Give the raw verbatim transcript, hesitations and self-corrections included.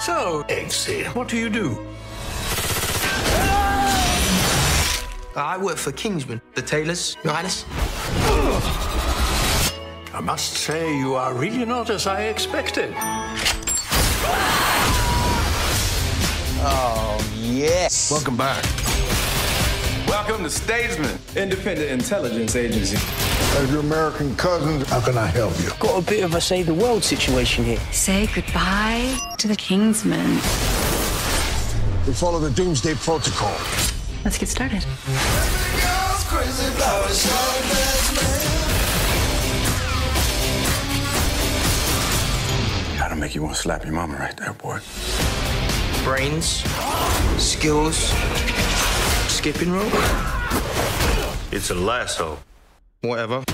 So, Eggsy, what do you do? I work for Kingsman, the tailors, Your Highness. I must say, you are really not as I expected. Oh, yes. Welcome back. Welcome to Statesman, Independent Intelligence Agency. As your American cousins, how can I help you? Got a bit of a save the world situation here. Say goodbye to the Kingsman. We follow the Doomsday Protocol. Let's get started. Gotta make you want to slap your mama right there, boy. Brains, skills, skipping rope. It's a lasso. Whatever.